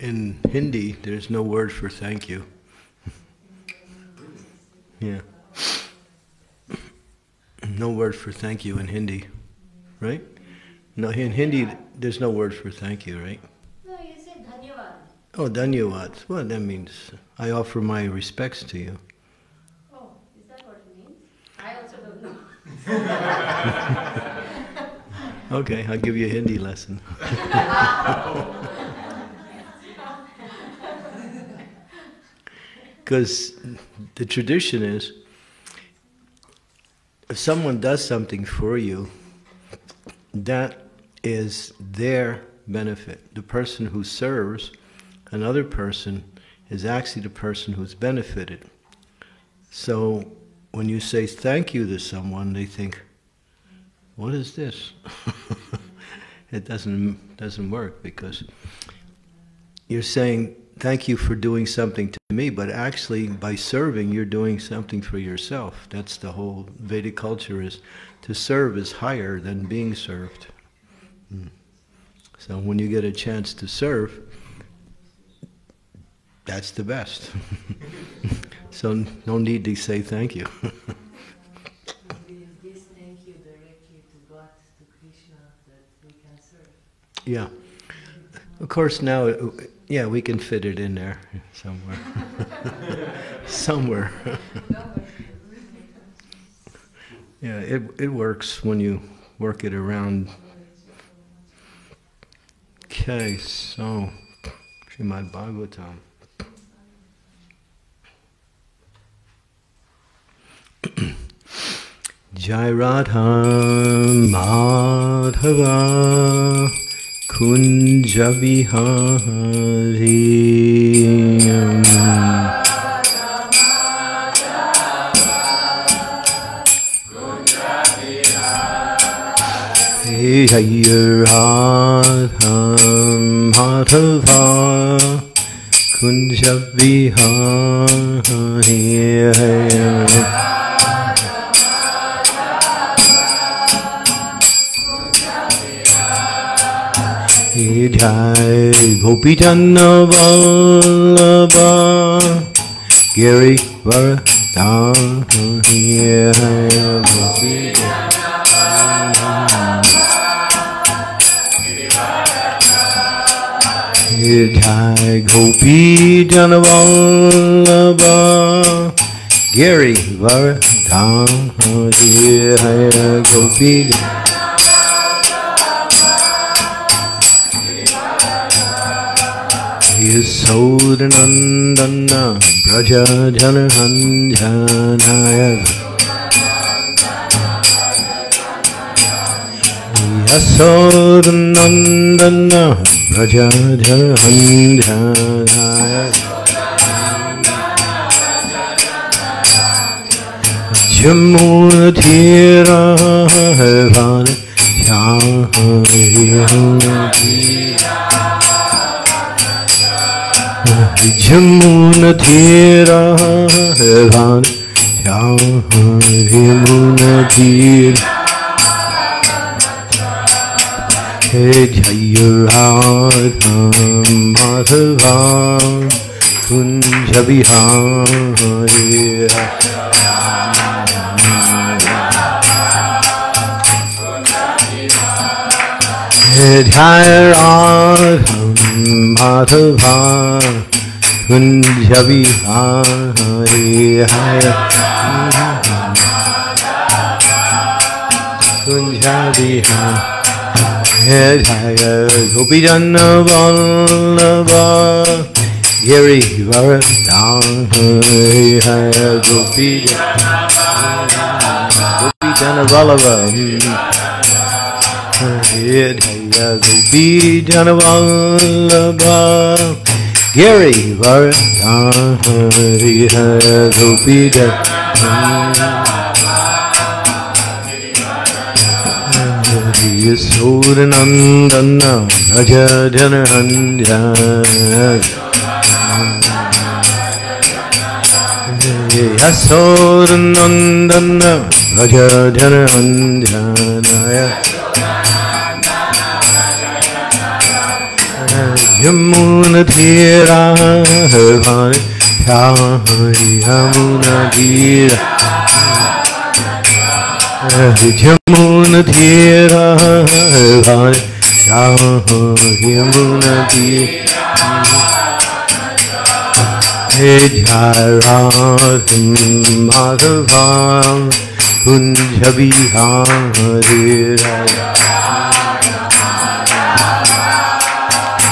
In Hindi, there's no word for thank you. Yeah. No word for thank you in Hindi, right? No, in Hindi, there's no word for thank you, right? No, you said dhanyawat. Oh, dhanyawat. Well, that means I offer my respects to you. Oh, is that what it means? I also don't know. Okay, I'll give you a Hindi lesson. Because the tradition is, if someone does something for you, that is their benefit. The person who serves another person is actually the person who's benefited. So when you say thank you to someone, they think, what is this? It doesn't work, because you're saying thank you for doing something to me, but actually by serving you're doing something for yourself. That's the whole Vedic culture, is to serve is higher than being served. So when you get a chance to serve, that's the best. So no need to say thank you. Yeah, of course now, yeah, we can fit it in there somewhere. Somewhere. Yeah, it works when you work it around. Okay, so, Srimad Bhagavatam. Jai Radha Madhava Kunja Vihari Kunja Vihari Jai Gopijana Vallabha Giri Varadhaniya Jai Gopijana Vallabha Giri Varadhaniya Gopijana Saudanandana Braja Jalahanjanaya Saudanandana Braja Jalahanjanaya Jamurthira Hevana Jahariya Jamuna Thira Hevan Jamuna Thira Hey Jayur Hadham Madhavam Kunjabihari Hey Jayur Hadham Madhavam Kunjabi Hari Haya Kunjabi Hari Haya Gopijana Vallabha Giri Varadhani Haya Gopijana Vallabha Gopijana Vallabha Giri Varadhani Haya Gopijana Haya Sodanandana Raja Janahanjana Haya Sodanandana Raja Janahanjana Haya Yamuna Dhira Hari Hari Yamuna Dhira Hari Yamuna Dhira Hari Hari Yamuna Dhira Jai Radha Madhava Kunja Vihari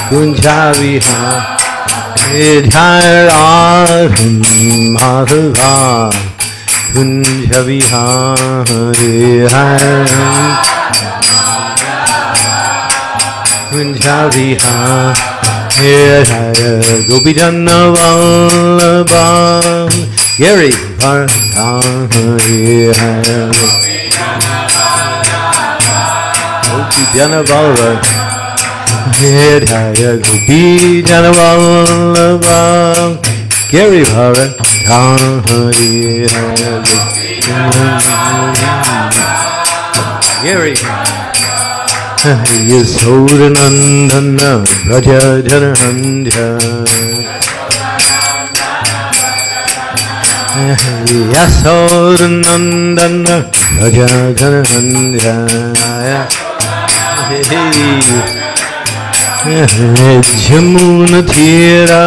Kunja Vihari Jai Radha Madhava Kunja Vihari Kunja Vihari Hare Hare Gopijana Vallabha Giri Vardha Hare Hare Gopijana Vallabha Hare Hare Gopijana Vallabha Giri Vardha Hare Hare Giri Vardha Yasodanandana Raja Janahandya Yasodanandana Raja Janahandya Jamuna Thira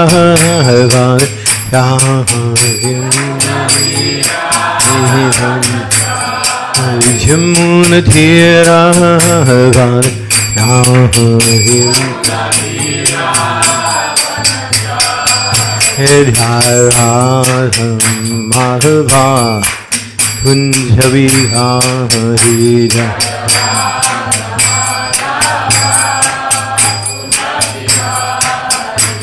Vare Yahari Jamuna Thira Vare Yahari Radha Madhava Kunja Vihari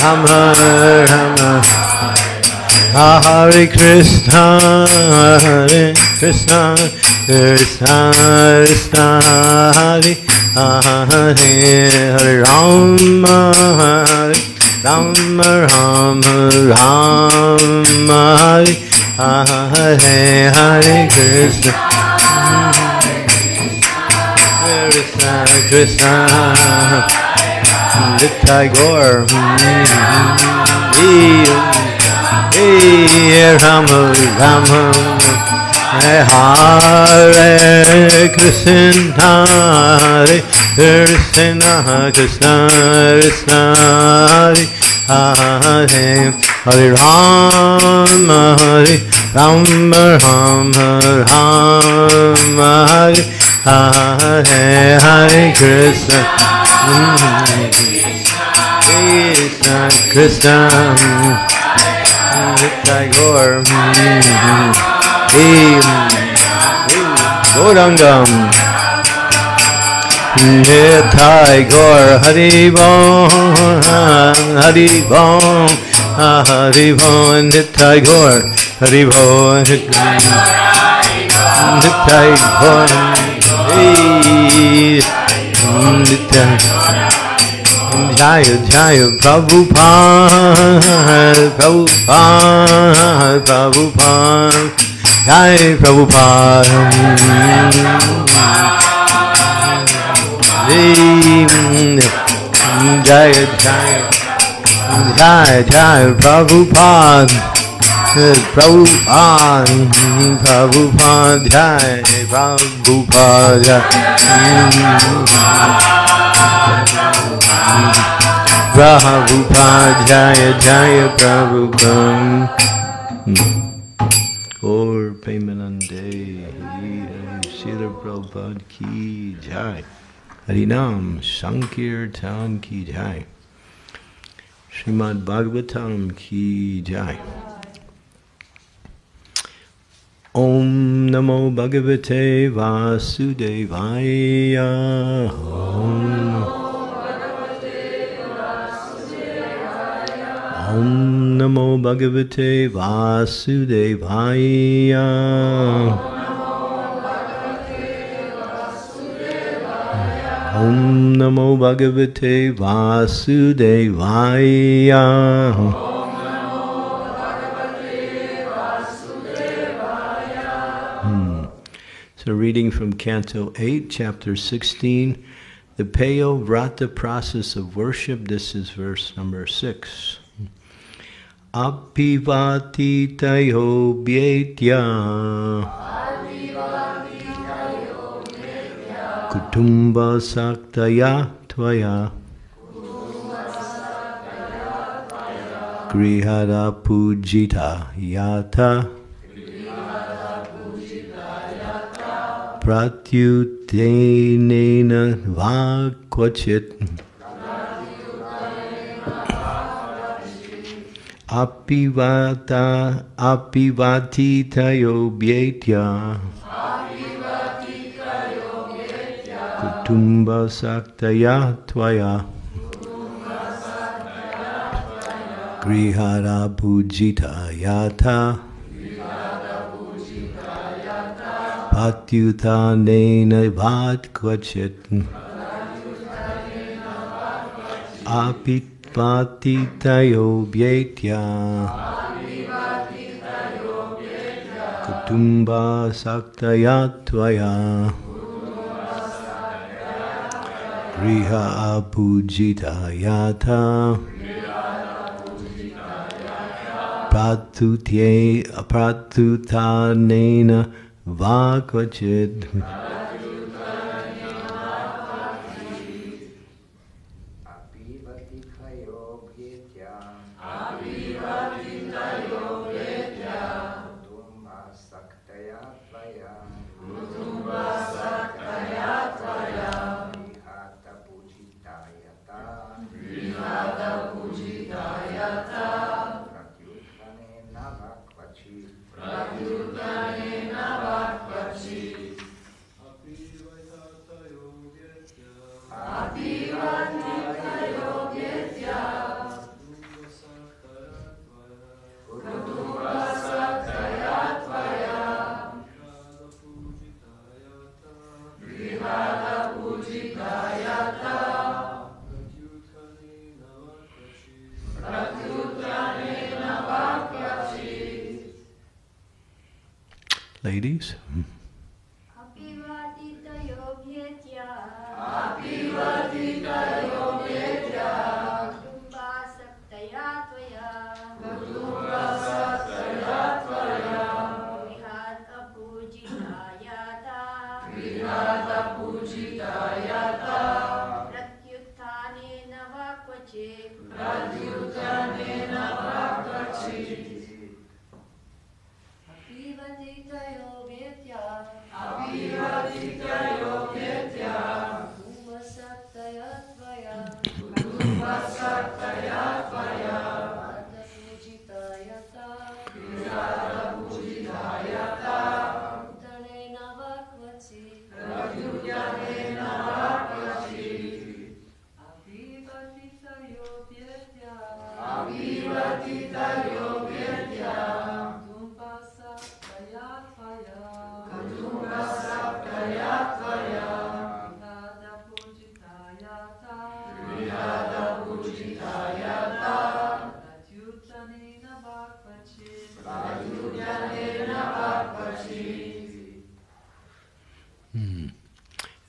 Rama Rama Hare Krishna Hare Krishna Krishna Krishna Hare Hare Hare Rama Hare Rama Rama Rama Hare Hare Hare Krishna Krishna Krishna the tiger, hey, Rama, Rama, Hare Krishna, Hare Krishna, Krishna, Krishna, Hare Hare Rama, Hare Rama, Rama, Rama, Hare Hare Krishna. Krishna, Krishna, Tagore, Gorangam, Tagore, Haribon, Haribon, Tagore, Haribon, Tagore, Jaya Jaya Prabhupada Prabhupada Prabhupada Jaya Prabhupada Jaya Jaya Jaya Jaya Prabhupada Prabhupada Jaya Prabhupada. Or Premanande Śrīla Prabhupāda ki jai. Harinam Sankirtan ki jai. Srimad Bhagavatam ki jai. Om Namo Bhagavate Vasudevaya. Om. Om Namo Bhagavate Vasudevaya. Om Namo Bhagavate Vasudevaya. So reading from Canto 8, Chapter 16, the Payo Vrata process of worship. This is verse number 6. Apivati tayo bhyetya, kutumba saktaya tvaya, grihara pujita yata, pratyutenena vakwachit. Apivata apivati tayo bhyetya, kutumba saktaya tvaya, grihara pujita yata, patyuta nena vat kvachit. Apit Patitayo bhyetya, kutumba saktaya tvaya, griha apujita yata, pratutanena vakvachit. Ladies.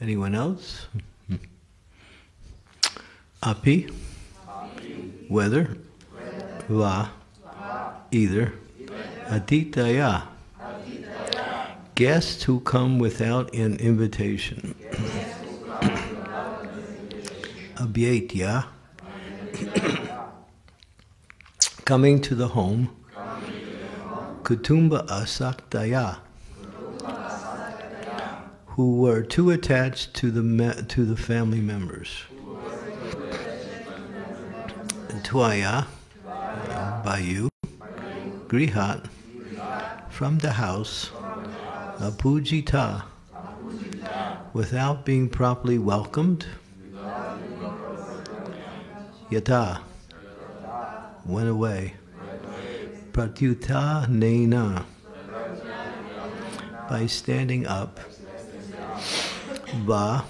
Anyone else? Api, weather, va, either. Aditaya. Guests who come without an invitation. Advaita. Coming to the home. Kutumba Asaktaya. Who were too attached to the family members. Twaya, Bayu, Grihat, from the house, Apujita, without being properly welcomed, Yata, went away, Pratyuta Nena, by standing up, Va,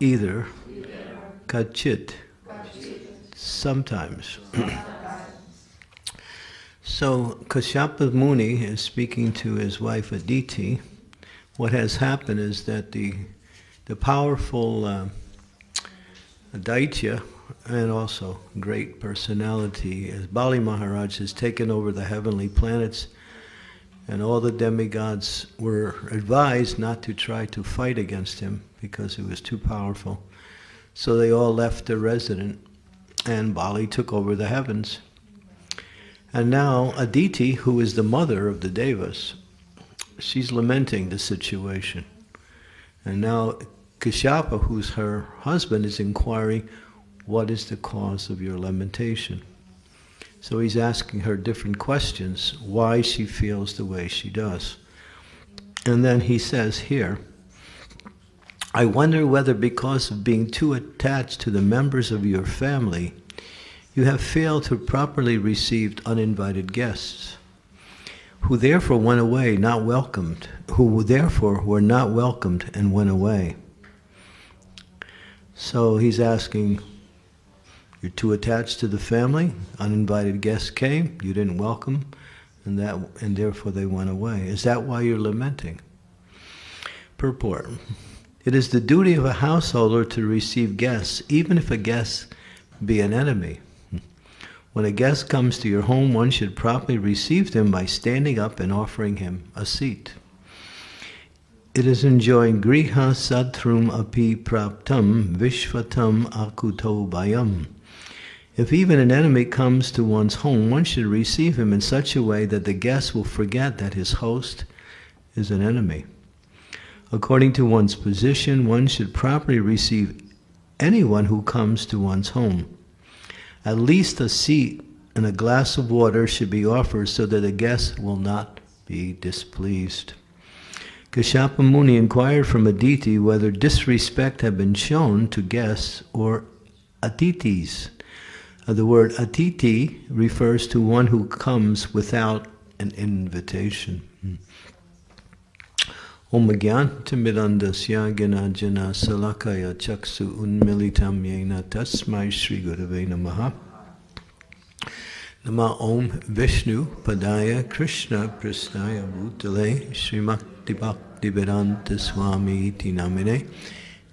either, Kachit, sometimes. So Kashyapa Muni is speaking to his wife Aditi. What has happened is that the powerful Daitya, and also great personality, as Bali Maharaj has taken over the heavenly planets, and all the demigods were advised not to try to fight against him because he was too powerful. So they all left the resident, and Bali took over the heavens. And now Aditi, who is the mother of the Devas, she's lamenting the situation. And now Kashyapa, who's her husband, is inquiring, what is the cause of your lamentation? So he's asking her different questions, why she feels the way she does. And then he says here, I wonder whether because of being too attached to the members of your family, you have failed to properly receive uninvited guests, who therefore went away, not welcomed, who therefore were not welcomed and went away. So he's asking, you're too attached to the family, uninvited guests came, you didn't welcome, and therefore they went away. Is that why you're lamenting? Purport. It is the duty of a householder to receive guests, even if a guest be an enemy. When a guest comes to your home, one should properly receive him by standing up and offering him a seat. It is enjoying griha satrum api praptam vishvatam akuto bayam. If even an enemy comes to one's home, one should receive him in such a way that the guest will forget that his host is an enemy. According to one's position, one should properly receive anyone who comes to one's home. At least a seat and a glass of water should be offered so that the guest will not be displeased. Kashyapa Muni inquired from Aditi whether disrespect had been shown to guests or atitis. The word atiti refers to one who comes without an invitation. Om Gyantimirandasya Gyanajana Salakaya Chaksu Unmilitam Yena Tasmai Shri Gurave Namaha Nama Om Vishnu Padaya Krishna Prasthaya Bhutale Shri Makti Bhakti Vedanta Swami Iti Namine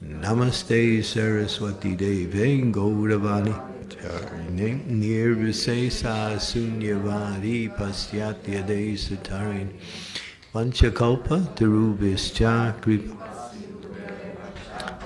Namaste Saraswati Deve Gauravani Charine Nirvisesa Sunyavari Pasyatya De Satarin Panchakalpa Dhurubhischa Kripa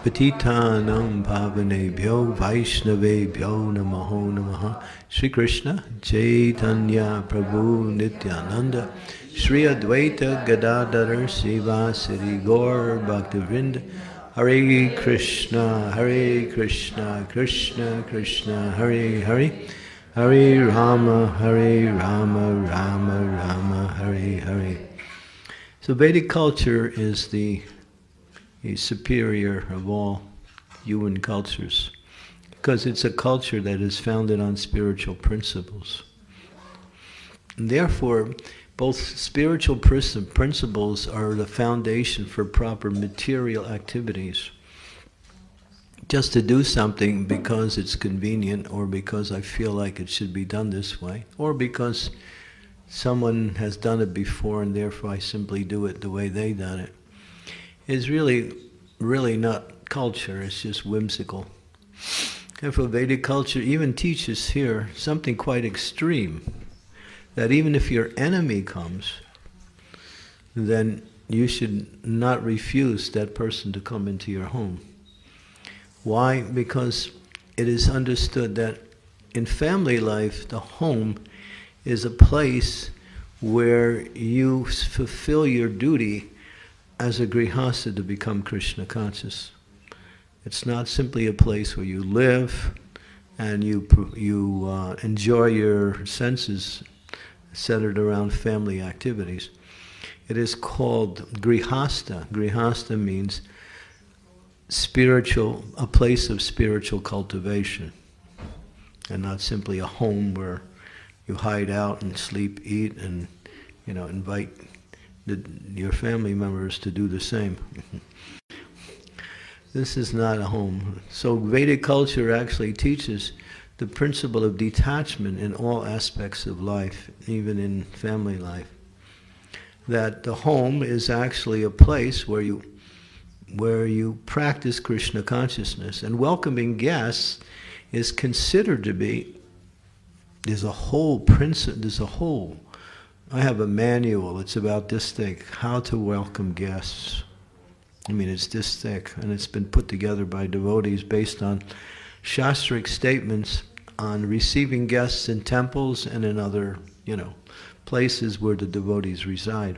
Patitanam Bhavanebhyo Vaishnavebhyo Namaho Namaha Sri Krishna Chaitanya Prabhu Nityananda Sri Advaita Gadadhar Siva Sri Gaur Bhaktivinoda Hare Krishna Hare Krishna Krishna Krishna Hare Hare Hare Rama Hare Rama Rama Rama Hare Hare. So Vedic culture is the superior of all human cultures because it's a culture that is founded on spiritual principles. And therefore, both spiritual principles are the foundation for proper material activities. Just to do something because it's convenient or because I feel like it should be done this way or because someone has done it before and therefore I simply do it the way they done it. It's really not culture, it's just whimsical. Therefore Vedic culture even teaches here something quite extreme. that even if your enemy comes, then you should not refuse that person to come into your home. Why? Because it is understood that in family life, the home is a place where you fulfill your duty as a grihastha to become Krishna conscious. It's not simply a place where you live and you enjoy your senses centered around family activities. It is called grihastha. Grihastha means spiritual, a place of spiritual cultivation, and not simply a home where you hide out and sleep, eat, and invite your family members to do the same. This is not a home. So Vedic culture actually teaches the principle of detachment in all aspects of life, even in family life. That the home is actually a place where you practice Krishna consciousness, and welcoming guests is considered to be. There's a whole. I have a manual. It's about this thick. How to welcome guests. I mean, it's this thick, and it's been put together by devotees based on shastric statements on receiving guests in temples and in other, places where the devotees reside.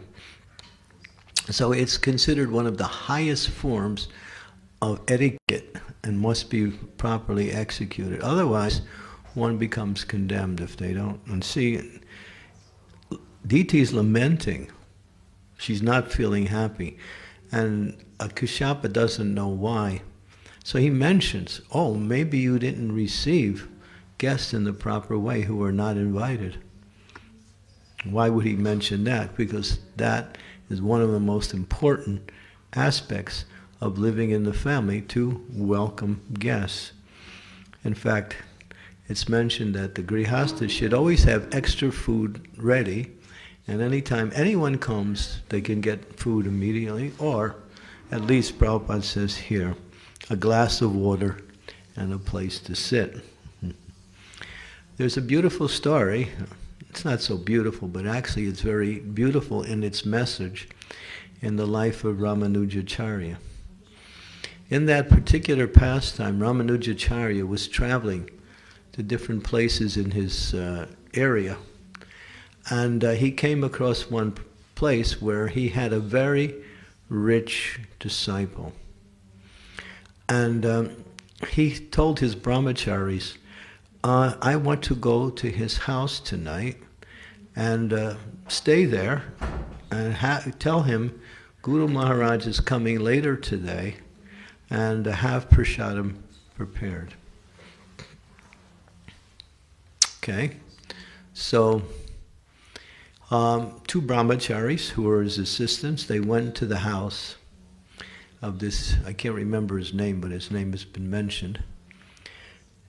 So it's considered one of the highest forms of etiquette and must be properly executed. Otherwise, one becomes condemned if they don't. And see, Aditi's lamenting. She's not feeling happy. And Kashyapa doesn't know why. So he mentions, oh, maybe you didn't receive guests in the proper way who were not invited. Why would he mention that? Because that is one of the most important aspects of living in the family, to welcome guests. In fact, it's mentioned that the grihastha should always have extra food ready, and anytime anyone comes, they can get food immediately, or at least, Prabhupada says here, a glass of water and a place to sit. There's a beautiful story. It's not so beautiful, but actually it's very beautiful in its message in the life of Ramanujacharya. In that particular pastime, Ramanujacharya was traveling to different places in his area, and he came across one place where he had a very rich disciple, and he told his brahmacharis, I want to go to his house tonight and stay there and tell him Guru Maharaj is coming later today, and have prasadam prepared. Okay, so two brahmacharis who were his assistants, they went to the house of this, I can't remember his name, but his name has been mentioned.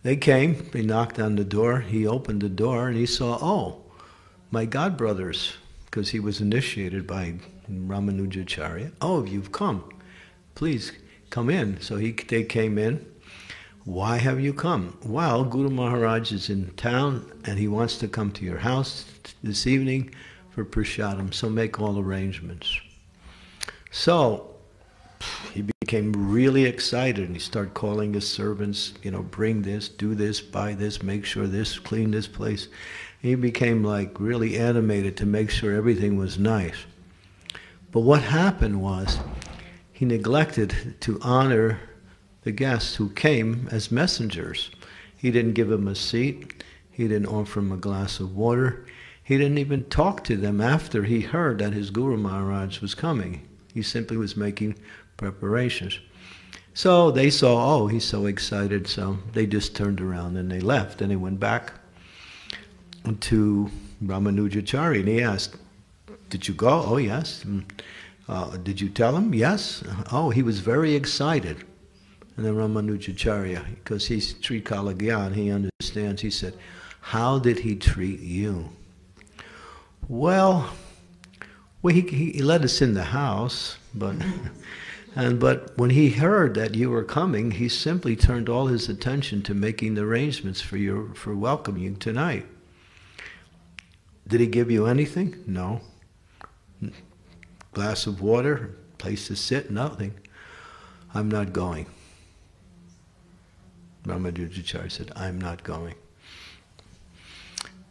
They came, they knocked on the door, he opened the door, and he saw, oh, my god brothers, because he was initiated by Ramanujacharya. Oh, you've come. Please come in. So they came in. Why have you come? Well, Guru Maharaj is in town and he wants to come to your house this evening for prasadam, so make all arrangements. So he became really excited and he started calling his servants, bring this, do this, buy this, make sure this, clean this place. He became like really animated to make sure everything was nice. But what happened was he neglected to honor the guests who came as messengers. He didn't give them a seat. He didn't offer them a glass of water. He didn't even talk to them after he heard that his Guru Maharaj was coming. He simply was making preparations. So they saw, oh, he's so excited, so they just turned around and they left, and they went back to Ramanujacharya, and he asked, did you go? Oh, yes. Did you tell him? Yes. Oh, he was very excited. And then Ramanujacharya, because he's Trikala Gyan, he understands, he said, how did he treat you? Well he let us in the house, but when he heard that you were coming, he simply turned all his attention to making the arrangements for welcoming you tonight. Did he give you anything? No. Glass of water, place to sit, nothing. I'm not going. Ramanujacharya said, I'm not going.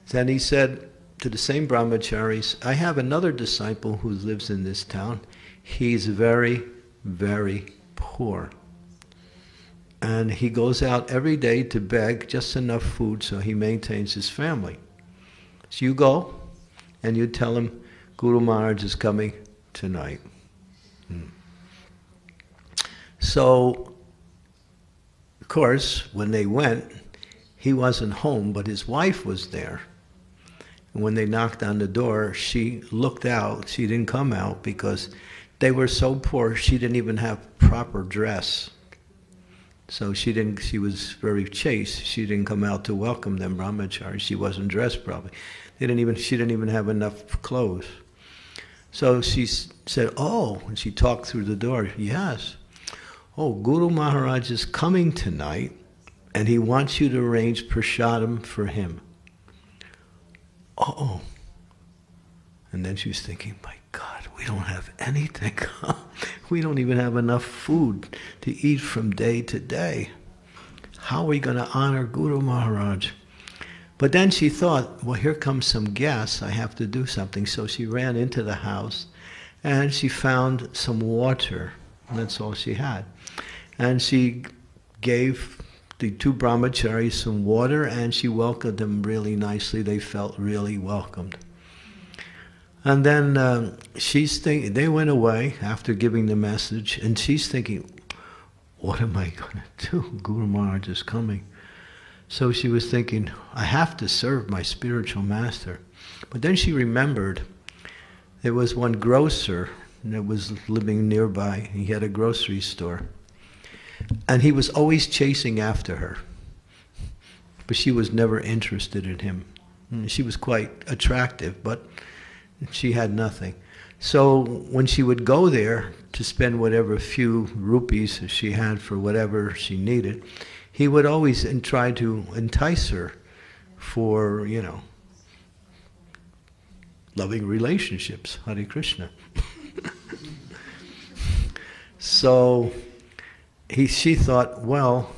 Then he said to the same brahmacharis, I have another disciple who lives in this town. He's very, very poor. And he goes out every day to beg just enough food so he maintains his family. So you go and you tell him, Guru Maharaj is coming tonight. So, of course, when they went, he wasn't home, but his wife was there. And when they knocked on the door, she looked out. She didn't come out because they were so poor, she didn't even have proper dress. So she didn't, she was very chaste. She didn't come out to welcome them, brahmacharis. She wasn't dressed probably. They didn't even, she didn't even have enough clothes. So she said, oh, and she talked through the door, yes. Oh, Guru Maharaj is coming tonight and he wants you to arrange prasadam for him. Uh-oh. And then she was thinking, my God, we don't have anything. We don't even have enough food to eat from day to day. How are we going to honor Guru Maharaj? But then she thought, well, here comes some guests. I have to do something. So she ran into the house, and she found some water. That's all she had. And she gave the two brahmacharis some water, and she welcomed them really nicely. They felt really welcomed. And then she's thinking, they went away after giving the message, and she's thinking, what am I going to do? Guru Maharaj is coming. So she was thinking, I have to serve my spiritual master. But then she remembered there was one grocer that was living nearby. He had a grocery store. And he was always chasing after her. But she was never interested in him. She was quite attractive, but she had nothing. So when she would go there to spend whatever few rupees she had for whatever she needed, he would always try to entice her for, you know, loving relationships, Hare Krishna. So she thought, well,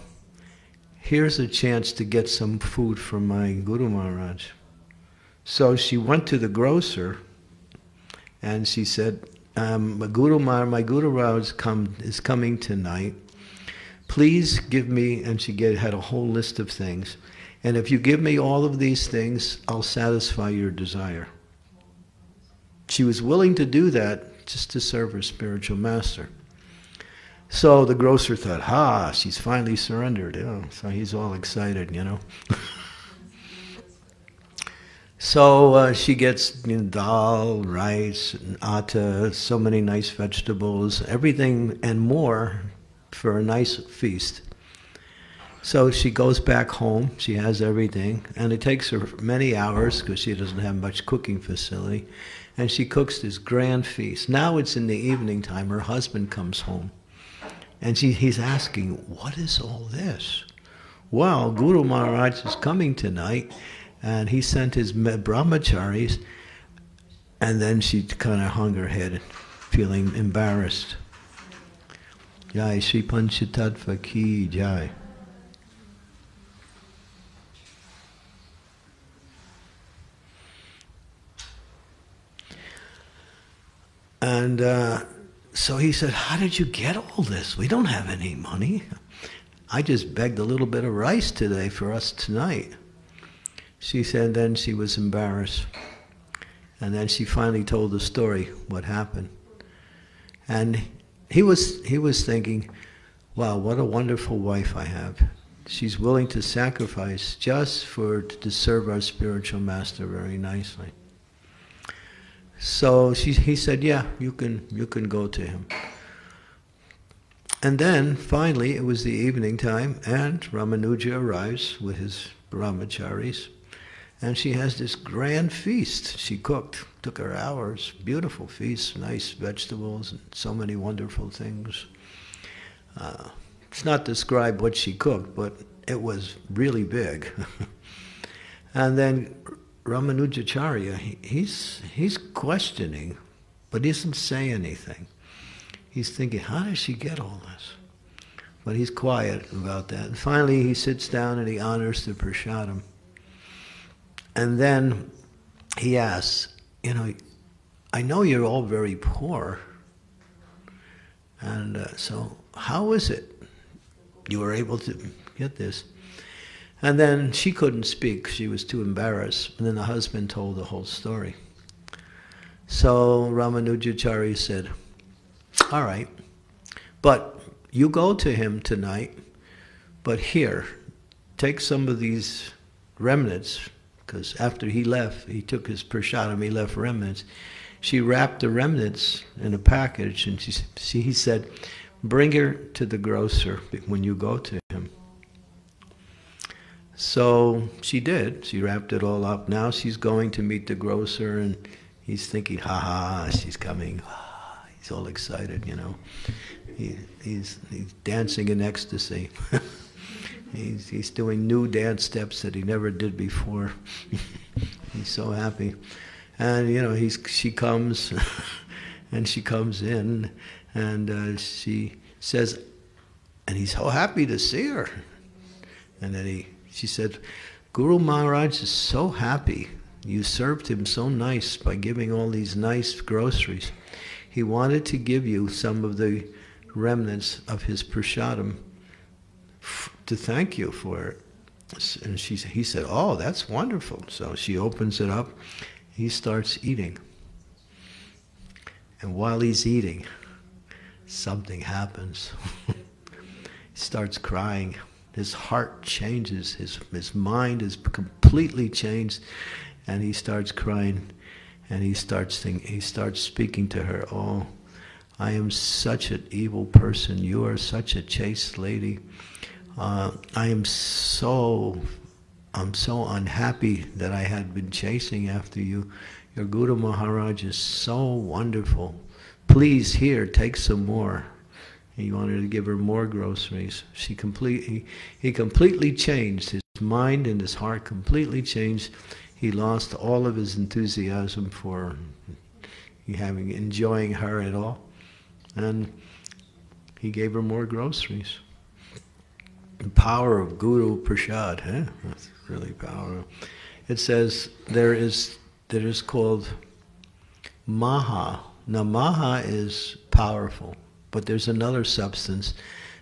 here's a chance to get some food from my Guru Maharaj. So she went to the grocer, and she said, my Guru Maharaj is coming tonight. Please give me, and she had a whole list of things. And if you give me all of these things, I'll satisfy your desire. She was willing to do that just to serve her spiritual master. So the grocer thought, ha, she's finally surrendered. Oh, so he's all excited, you know. So she gets, you know, dal, rice, and atta, so many nice vegetables, everything and more for a nice feast. So she goes back home. She has everything. And it takes her many hours because she doesn't have much cooking facility. And she cooks this grand feast. Now it's in the evening time. Her husband comes home. And he's asking, what is all this? Well, Guru Maharaj is coming tonight. And he sent his brahmacharis, and then she kind of hung her head, feeling embarrassed. Jai Sri Panchatattva ki jai. And so he said, how did you get all this? We don't have any money. I just begged a little bit of rice today for us tonight. She said then she was embarrassed. And then she finally told the story, what happened. And he was thinking, wow, what a wonderful wife I have. She's willing to sacrifice just to serve our spiritual master very nicely. So he said, yeah, you can go to him. And then finally it was the evening time, and Ramanuja arrives with his brahmacharis. And she has this grand feast she cooked. Took her hours. Beautiful feast, nice vegetables, and so many wonderful things. It's not described what she cooked, but it was really big. And then Ramanujacharya, he's questioning, but he doesn't say anything. He's thinking, how does she get all this? But he's quiet about that. And finally, he sits down and he honors the prasadam. And then he asks, you know, I know you're all very poor, and so how is it you were able to get this? And then she couldn't speak. She was too embarrassed. And then the husband told the whole story. So Ramanujacharya said, all right, but you go to him tonight, but here, take some of these remnants, because after he left, he took his prasadam, he left remnants. She wrapped the remnants in a package, and he said, bring her to the grocer when you go to him. So she did. She wrapped it all up. Now she's going to meet the grocer, and he's thinking, ha-ha, she's coming. Ah, he's all excited, you know. He's dancing in ecstasy. He's doing new dance steps that he never did before. He's so happy. And, you know, she comes, and she comes in, and she says, and he's so happy to see her. And then she said, Guru Maharaj is so happy. You served him so nice by giving all these nice groceries. He wanted to give you some of the remnants of his prasadam to thank you for it. And he said, oh, that's wonderful. So she opens it up. He starts eating. And while he's eating, something happens. He starts crying. His heart changes, his mind is completely changed, and he starts crying, and he starts speaking to her, oh, I am such an evil person, you are such a chaste lady, I'm so unhappy that I had been chasing after you, your Guru Maharaj is so wonderful, please here, take some more. He wanted to give her more groceries. He completely changed. His mind and his heart completely changed. He lost all of his enthusiasm for enjoying her at all. And he gave her more groceries. The power of Guru Prasad, huh? That's really powerful. It says there is called Maha. Now Maha is powerful. But there's another substance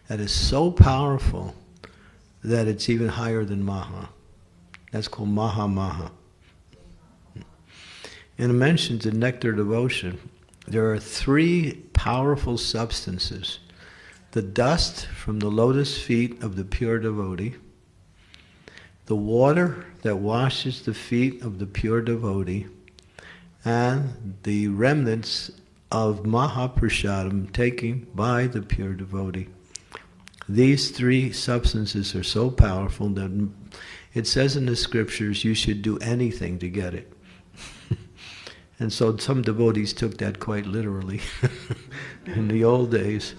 that is so powerful that it's even higher than Maha. That's called Maha. In the mentions in Nectar Devotion, there are three powerful substances. The dust from the lotus feet of the pure devotee, the water that washes the feet of the pure devotee, and the remnants of Mahaprasadam taken by the pure devotee. These three substances are so powerful that it says in the scriptures you should do anything to get it. And so some devotees took that quite literally in the old days.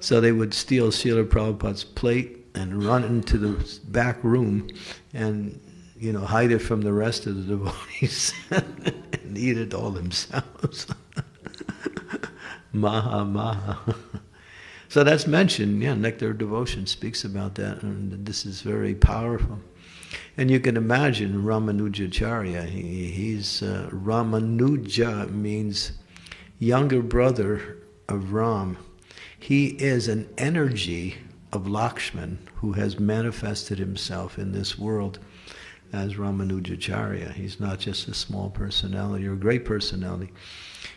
So they would steal Śrīla Prabhupāda's plate and run into the back room and, you know, hide it from the rest of the devotees and eat it all themselves. Maha. So that's mentioned, yeah, Nectar Devotion speaks about that, and this is very powerful. And you can imagine Ramanujacharya, he's Ramanuja means younger brother of Ram. He is an energy of Lakshman who has manifested himself in this world as Ramanujacharya. He's not just a small personality or a great personality.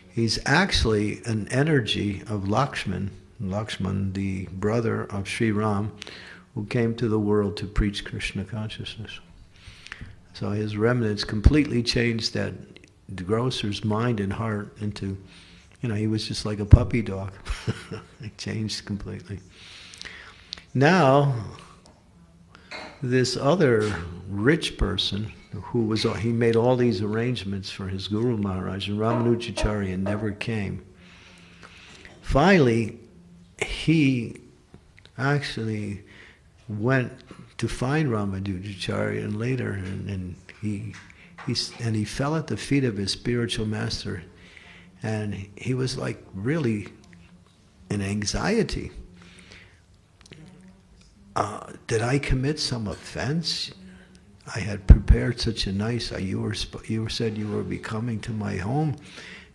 He's actually an energy of Lakshman, the brother of Sri Ram, who came to the world to preach Krishna consciousness. So his remnants completely changed that grocer's mind and heart into, you know, he was just like a puppy dog. It changed completely. Now, this other rich person, he made all these arrangements for his Guru Maharaj, and Ramanujacharya never came. Finally, he actually went to find Ramanujacharya, and later, and he and he fell at the feet of his spiritual master, and he was like really in anxiety. Did I commit some offense? I had prepared such a nice, you said you would be coming to my home,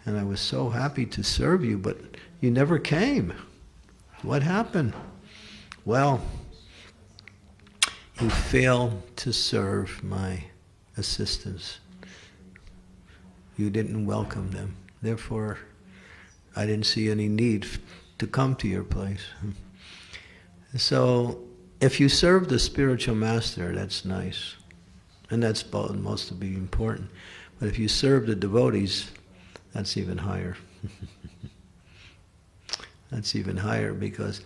and I was so happy to serve you, but you never came. What happened? Well, you failed to serve my assistants. You didn't welcome them. Therefore, I didn't see any need to come to your place. So, if you serve the spiritual master, that's nice. And that's most important. But if you serve the devotees, that's even higher. That's even higher because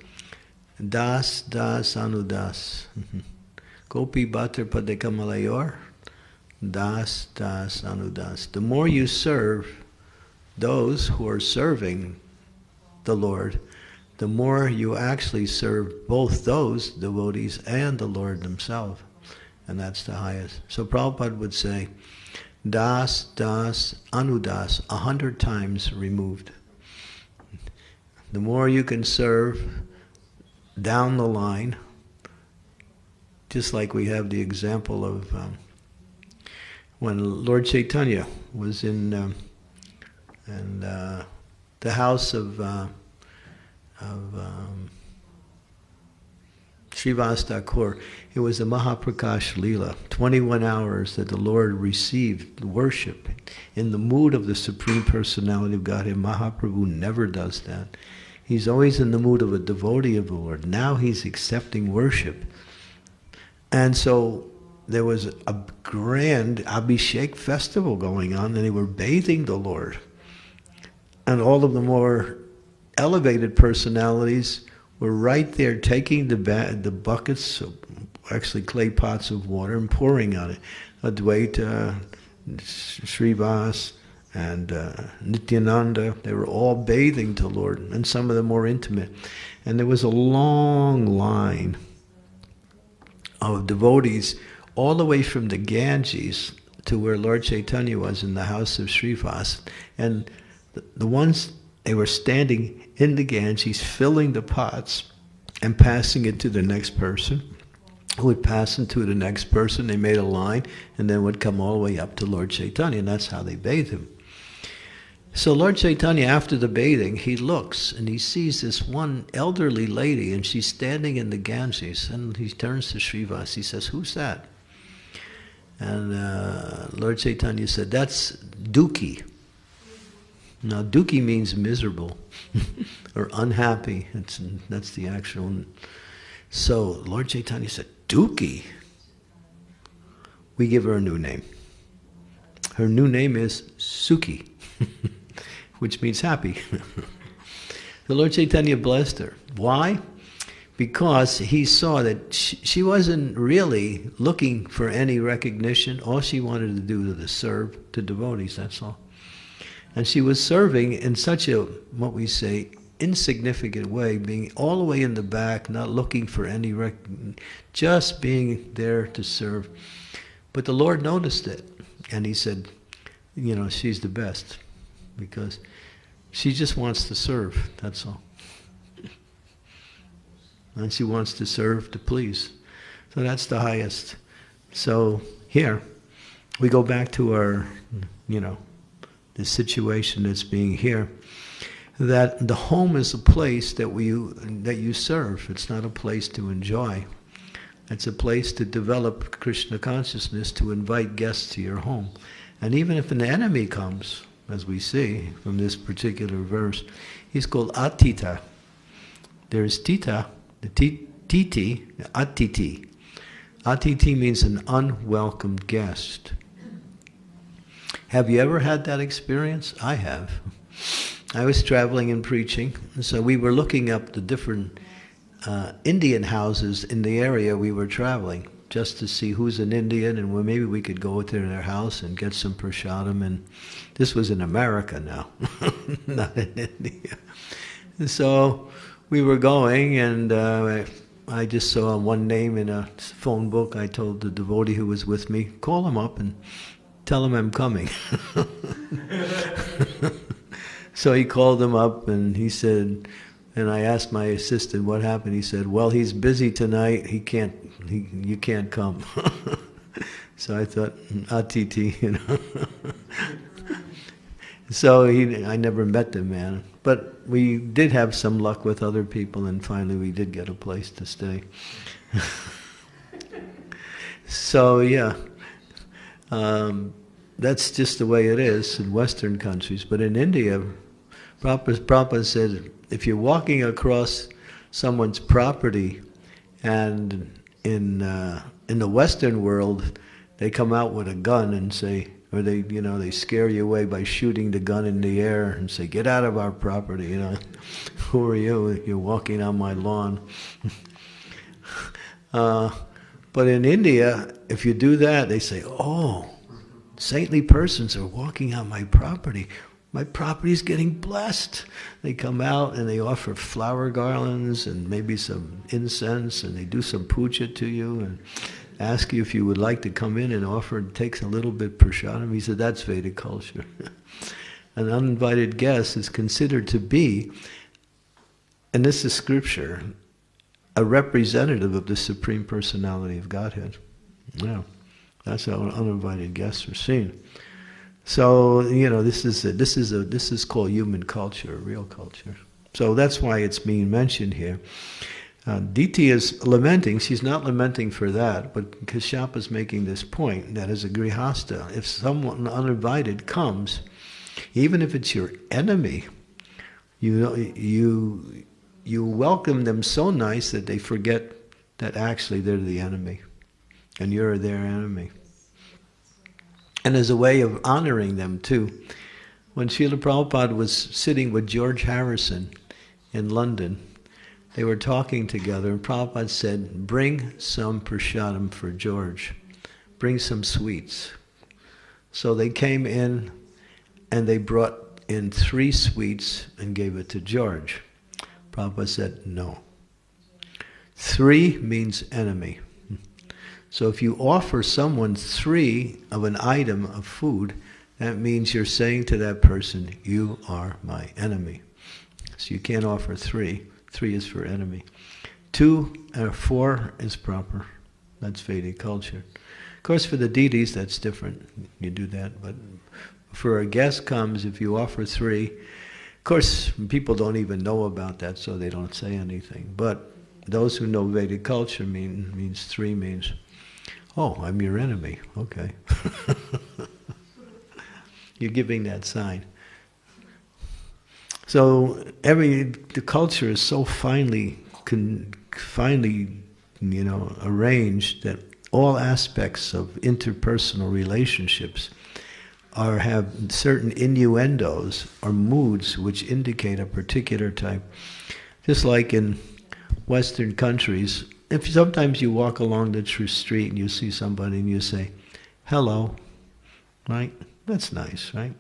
das, das, anudas. Gopi bhattar padekamalayar. Das, das, anudas. The more you serve those who are serving the Lord, the more you actually serve both those devotees and the Lord themselves. And that's the highest. So Prabhupada would say, das, das, anudas, 100 times removed. The more you can serve down the line, just like we have the example of when Lord Chaitanya was in the house of Srivas Thakur. It was the Mahaprakash Leela, 21 hours that the Lord received worship in the mood of the Supreme Personality of Godhead. Mahaprabhu never does that. He's always in the mood of a devotee of the Lord. Now he's accepting worship. And so there was a grand Abhishek festival going on, and they were bathing the Lord. And all of the more elevated personalities were right there taking the buckets, actually clay pots of water, and pouring on it. Advaita, Srivas, and Nityananda, they were all bathing the Lord, and some of the more intimate. And there was a long line of devotees all the way from the Ganges to where Lord Chaitanya was in the house of Srivas. And the ones, they were standing in the Ganges, filling the pots and passing it to the next person, who would pass them to the next person. They made a line and then would come all the way up to Lord Chaitanya, and that's how they bathed him. So Lord Chaitanya, after the bathing, he looks and he sees this one elderly lady, and she's standing in the Ganges, and he turns to Srivas. He says, "Who's that?" And Lord Chaitanya said, "That's Duki." Now, Dukkhi means miserable or unhappy. That's the actual. So Lord Chaitanya said, "Dukkhi? We give her a new name. Her new name is Sukhi," which means happy. The Lord Chaitanya blessed her. Why? Because he saw that she wasn't really looking for any recognition. All she wanted to do was serve to devotees, that's all. And she was serving in such a, what we say, insignificant way, being all the way in the back, not looking for any recognition, just being there to serve. But the Lord noticed it, and he said, you know, she's the best, because she just wants to serve, that's all. And she wants to serve to please. So that's the highest. So here, we go back to our, you know, the situation that's being here, that the home is a place that you serve. It's not a place to enjoy. It's a place to develop Krishna consciousness, to invite guests to your home. And even if an enemy comes, as we see from this particular verse, he's called atita. There is tita, the titi, atiti. Atiti means an unwelcome guest. Have you ever had that experience? I have. I was traveling and preaching, so we were looking up the different Indian houses in the area we were traveling, just to see who's an Indian, and maybe we could go to their house and get some prasadam. And this was in America now, not in India. And so we were going, and I just saw one name in a phone book. I told the devotee who was with me, call him up and tell him I'm coming. So he called him up and he said, and I asked my assistant what happened. He said, well, he's busy tonight. He can't, you can't come. So I thought, atithi, you know. So I never met the man. But we did have some luck with other people, and finally we did get a place to stay. So, yeah. That's just the way it is in Western countries. But in India, Prabhupada said, if you're walking across someone's property, and in the Western world, they come out with a gun and say, or they, you know, they scare you away by shooting the gun in the air and say, get out of our property, you know. Who are you? You're walking on my lawn. But in India, if you do that, they say, oh, saintly persons are walking on my property. My property's getting blessed. They come out and they offer flower garlands and maybe some incense, and they do some puja to you and ask you if you would like to come in and offer, and takes a little bit prasadam. He said, that's Vedic culture. An uninvited guest is considered to be, and this is scripture, a representative of the Supreme Personality of Godhead. Yeah, that's how uninvited guests are seen. So, you know, this is called human culture, real culture. So that's why it's being mentioned here. Aditi is lamenting. She's not lamenting for that, but Kashyapa is making this point that as a grihastha, if someone uninvited comes, even if it's your enemy, you welcome them so nice that they forget that actually they're the enemy, and you're their enemy. And as a way of honoring them, too. When Śrīla Prabhupāda was sitting with George Harrison in London, they were talking together, and Prabhupada said, bring some prasadam for George. Bring some sweets. So they came in, and they brought in 3 sweets and gave it to George. Prabhupada said, no. 3 means enemy. So if you offer someone 3 of an item of food, that means you're saying to that person, you are my enemy. So you can't offer 3. 3 is for enemy. 2 or 4 is proper. That's Vedic culture. Of course, for the deities, that's different. You do that. But for a guest comes, if you offer 3, of course, people don't even know about that, so they don't say anything. But those who know Vedic culture means 3 means, oh, I'm your enemy. Okay. You're giving that sign. So the culture is so finely, you know, arranged that all aspects of interpersonal relationships have certain innuendos or moods which indicate a particular type. Just like in Western countries, if sometimes you walk along the street and you see somebody and you say, hello, right? That's nice, right?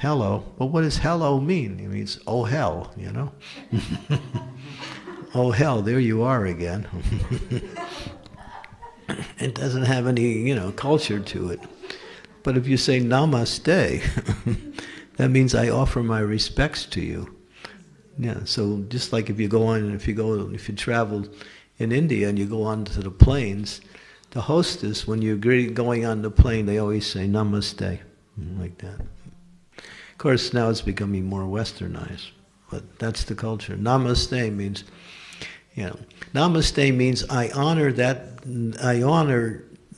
Hello. Well, what does hello mean? It means, oh, hell, you know? Oh, hell, there you are again. It doesn't have any, you know, culture to it. But if you say Namaste, that means I offer my respects to you. Yeah, so just like if you go on, if you travel in India and you go on to the planes, the hostess, when you're going on the plane, they always say Namaste, like that. Of course, now it's becoming more westernized, but that's the culture. Namaste means, you know, Namaste means I honor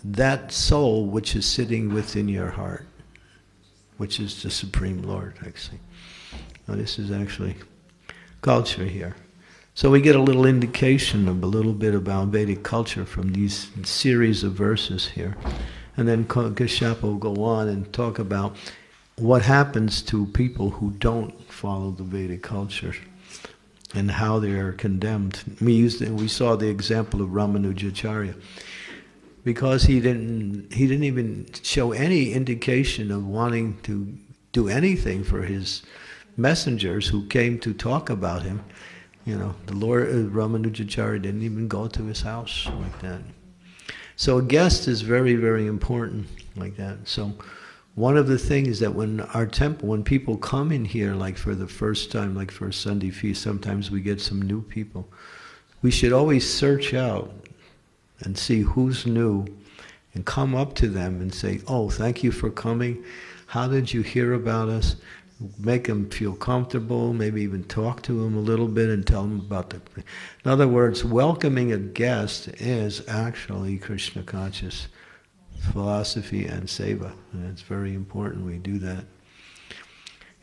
that soul which is sitting within your heart, which is the Supreme Lord, actually. Now, this is actually culture here. So we get a little indication of a little bit about Vedic culture from these series of verses here. And then Kashyapa will go on and talk about what happens to people who don't follow the Vedic culture and how they are condemned. We saw the example of Ramanujacharya. Because he didn't even show any indication of wanting to do anything for his messengers who came to talk about him. You know, the Lord Ramanujacharya didn't even go to his house like that. So a guest is very, very important like that. So one of the things that when our temple, when people come in here, like for the first time, like for a Sunday feast, sometimes we get some new people. We should always search out and see who's new and come up to them and say, oh, thank you for coming. How did you hear about us? Make them feel comfortable, maybe even talk to them a little bit and tell them about the... In other words, welcoming a guest is actually Krishna conscious philosophy and seva. And it's very important we do that.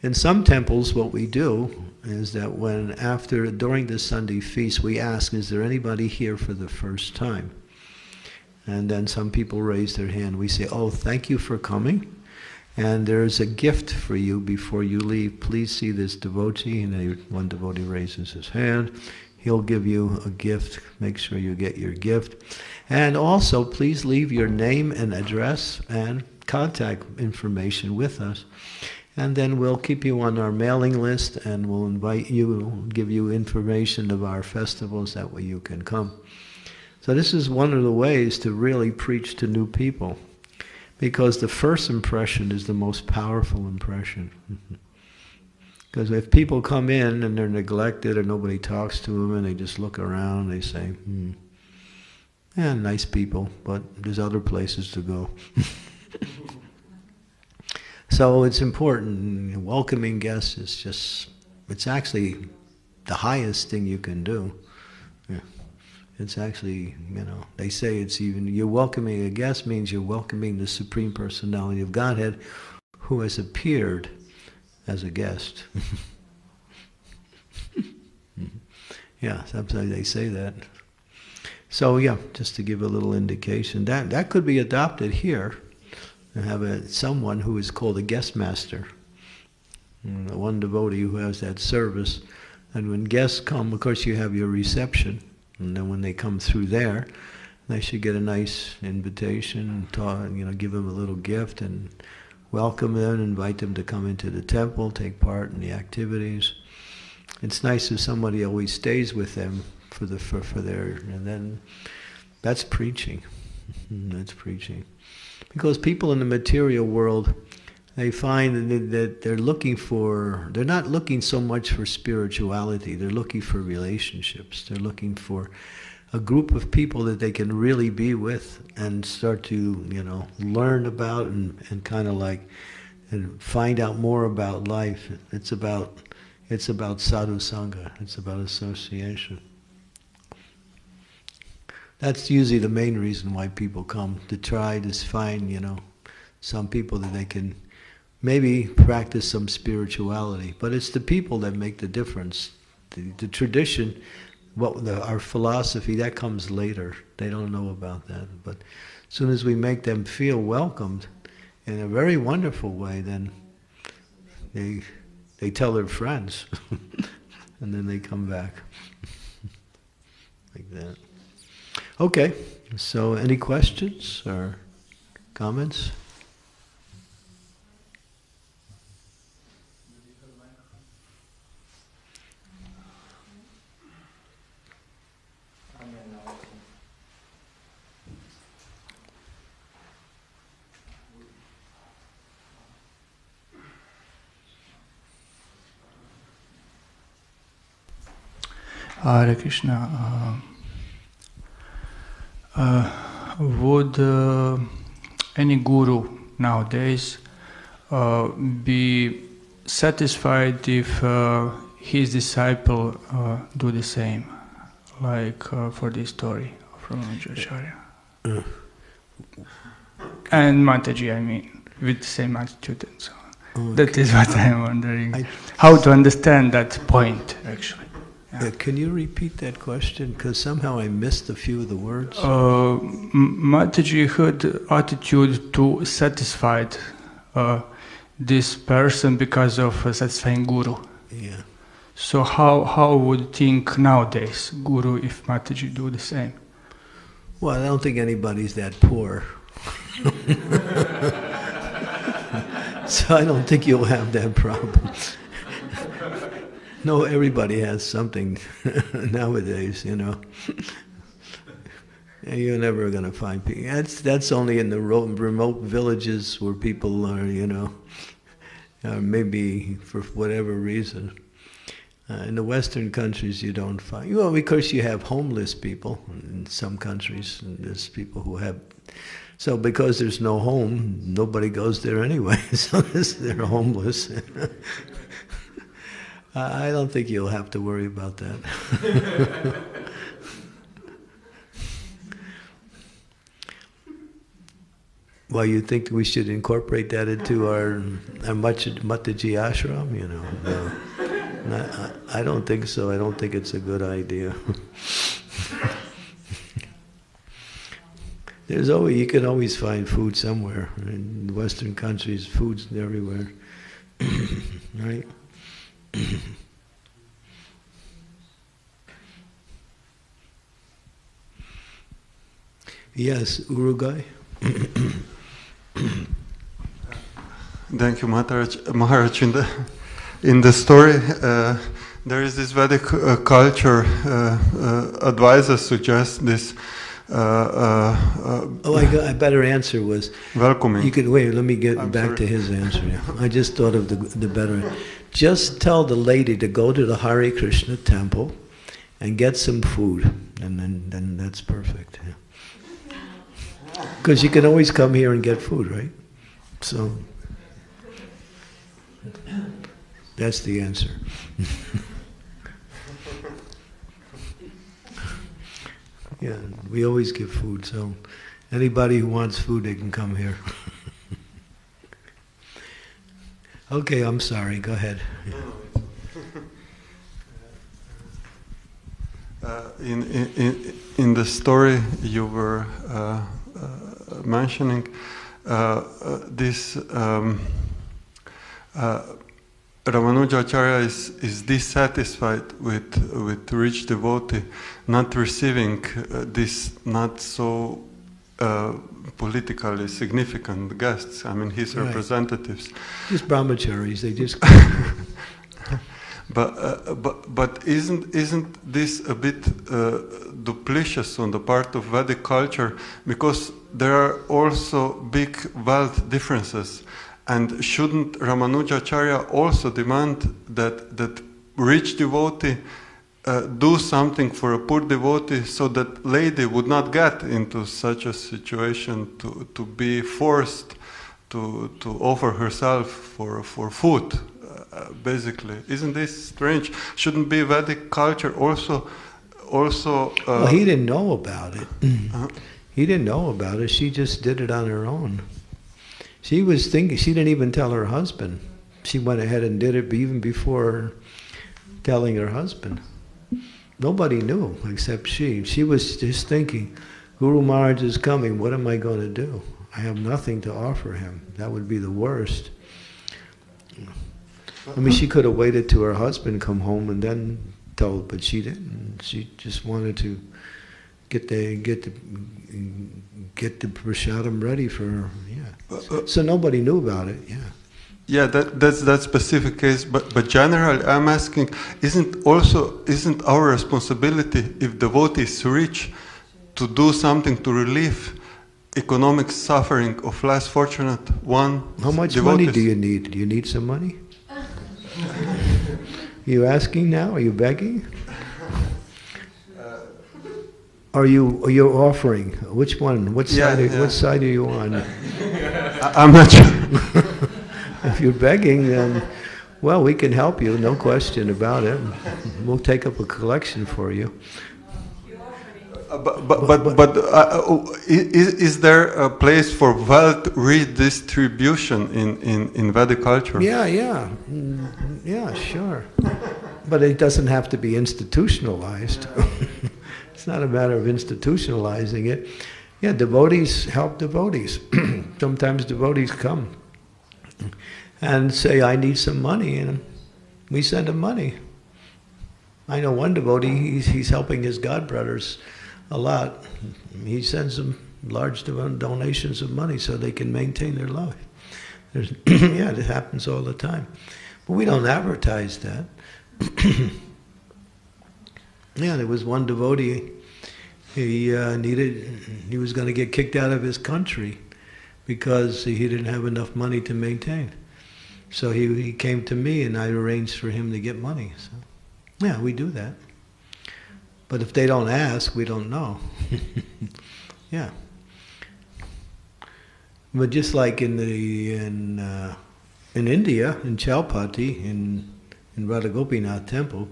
In some temples, what we do is that when after, during the Sunday feast, we ask, is there anybody here for the first time? And then some people raise their hand. We say, oh, thank you for coming. And there is a gift for you before you leave. Please see this devotee. And one devotee raises his hand. He'll give you a gift. Make sure you get your gift. And also, please leave your name and address and contact information with us. And then we'll keep you on our mailing list, and we'll invite you, give you information of our festivals. That way you can come. So this is one of the ways to really preach to new people. Because the first impression is the most powerful impression. Because if people come in and they're neglected and nobody talks to them and they just look around, they say, yeah, nice people, but there's other places to go. So it's important. Welcoming guests is just, it's actually the highest thing you can do. Yeah. It's actually, you know, they say it's even, you're welcoming a guest means you're welcoming the Supreme Personality of Godhead who has appeared as a guest. Yeah, sometimes they say that. So yeah, just to give a little indication, that could be adopted here and have someone who is called a guest master. The one devotee who has that service. And when guests come, of course you have your reception. And then when they come through there, they should get a nice invitation, talk, you know, give them a little gift and welcome them, invite them to come into the temple, take part in the activities. It's nice if somebody always stays with them for their, and then that's preaching. That's preaching. Because people in the material world, they find that they're looking for, they're not looking so much for spirituality, they're looking for relationships, they're looking for a group of people that they can really be with and start to, you know, learn about and kind of like, and find out more about life. It's about sadhu sangha, it's about association. That's usually the main reason why people come, to try to find, you know, some people that they can maybe practice some spirituality, but it's the people that make the difference. The tradition, our philosophy, that comes later. They don't know about that. But as soon as we make them feel welcomed in a very wonderful way, then they tell their friends, and then they come back like that. Okay. So, any questions or comments? Hare Krishna. Would any guru nowadays be satisfied if his disciple do the same, like for this story from Ramanujacharya? And Mataji, I mean, with the same attitude and so on. Okay. That is what I'm wondering. How to understand that point, actually. Yeah. Can you repeat that question? Because somehow I missed a few of the words. Mataji had attitude to satisfied this person because of satisfying guru. Yeah. So how would think nowadays guru if Mataji do the same? Well, I don't think anybody's that poor. So I don't think you'll have that problem. No, everybody has something nowadays, you know. You're never going to find people. That's only in the remote villages where people are, you know, maybe for whatever reason. In the Western countries, you don't find. Well, of course, you have homeless people in some countries, and there's people who have. So because there's no home, nobody goes there anyway. So they're homeless. I don't think you'll have to worry about that. Well, you think we should incorporate that into our Mataji ashram? You know, no. I don't think so. I don't think it's a good idea. There's always, you can always find food somewhere. In Western countries, food's everywhere, right? Yes, Uruguay. Thank you, Maharaj. In the story, there is this Vedic culture advisor suggests this. I better answer was welcoming. You could wait. Let me get back to his answer. Yeah. I just thought of the better. Just tell the lady to go to the Hare Krishna temple and get some food, and then that's perfect. Yeah. Because you can always come here and get food, right? So that's the answer. Yeah, we always give food, so anybody who wants food, they can come here. Okay, I'm sorry, go ahead. Yeah. In the story you were mentioning, this Ramanujacharya is dissatisfied with rich devotee not receiving this not so politically significant guests. I mean, his representatives. Just brahmacharis, they just. But isn't this a bit duplicitous on the part of Vedic culture, because there are also big wealth differences. And shouldn't Ramanujacharya also demand that rich devotee do something for a poor devotee, so that lady would not get into such a situation to be forced to offer herself for food, basically? Isn't this strange? Shouldn't be Vedic culture also? Well, he didn't know about it. He didn't know about it. She just did it on her own. She was thinking, she didn't even tell her husband. She went ahead and did it even before telling her husband. Nobody knew except she. She was just thinking, Guru Maharaj is coming, what am I going to do? I have nothing to offer him. That would be the worst. I mean, she could have waited till her husband come home and then told, but she didn't. She just wanted to get the prasadam ready for her. Yeah. So nobody knew about it. Yeah. Yeah, that's that specific case. But generally, I'm asking, isn't our responsibility, if devotee is rich, to do something to relieve economic suffering of less fortunate one? How much devotees? Money do you need? Do you need some money? Are you asking now? Are you begging? Are you offering? Which one? What side are you on? I'm not sure. If you're begging, then, well, we can help you, no question about it. We'll take up a collection for you. But is there a place for wealth redistribution in Vedic culture? Yeah, sure. But it doesn't have to be institutionalized. It's not a matter of institutionalizing it. Yeah, devotees help devotees. Sometimes devotees come and say, I need some money, and we send them money. I know one devotee, he's helping his god brothers a lot. He sends them large donations of money so they can maintain their life. Yeah, it happens all the time. But we don't advertise that. Yeah, there was one devotee He was going to get kicked out of his country because he didn't have enough money to maintain. So he came to me and I arranged for him to get money. So, yeah, we do that. But if they don't ask, we don't know. Yeah. But just like in India, in Chalpati, in Radha Gopinath Temple,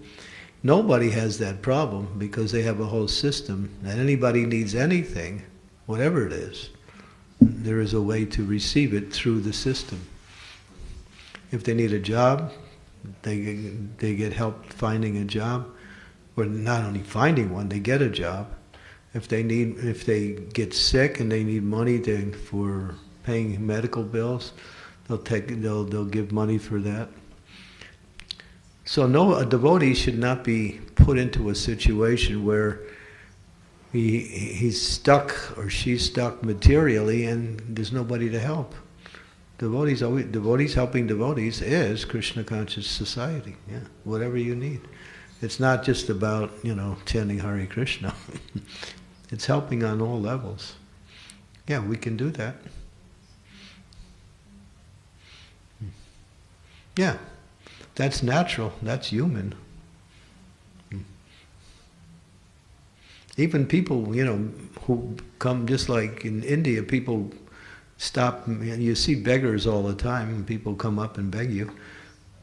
nobody has that problem because they have a whole system. And anybody needs anything, whatever it is, there is a way to receive it through the system. If they need a job, they get help finding a job, or not only finding one, they get a job. If they get sick and they need money for paying medical bills, they'll give money for that. So no, a devotee should not be put into a situation where he's stuck or she's stuck materially and there's nobody to help. Devotees helping devotees is Krishna conscious society. Yeah, whatever you need. It's not just about, you know, chanting Hare Krishna. It's helping on all levels. Yeah, we can do that. Yeah, that's natural, that's human. Even people, you know, who come just like in India, people stop, you see beggars all the time, and people come up and beg you.